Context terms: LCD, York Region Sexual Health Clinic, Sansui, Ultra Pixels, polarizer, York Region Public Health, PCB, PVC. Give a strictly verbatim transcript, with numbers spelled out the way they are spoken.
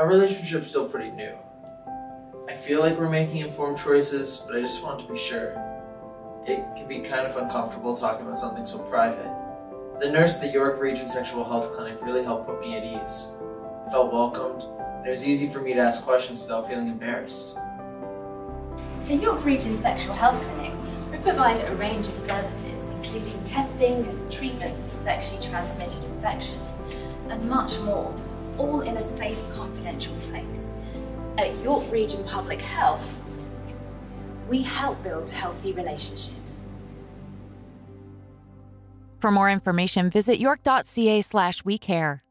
Our relationship's still pretty new. I feel like we're making informed choices, but I just want to be sure. It can be kind of uncomfortable talking about something so private. The nurse at the York Region Sexual Health Clinic really helped put me at ease. I felt welcomed, and it was easy for me to ask questions without feeling embarrassed. The York Region Sexual Health Clinics, we provide a range of services, including testing and treatments for sexually transmitted infections, and much more, all in a safe, confidential place. At York Region Public Health, we help build healthy relationships. For more information, visit york dot c a slash we care.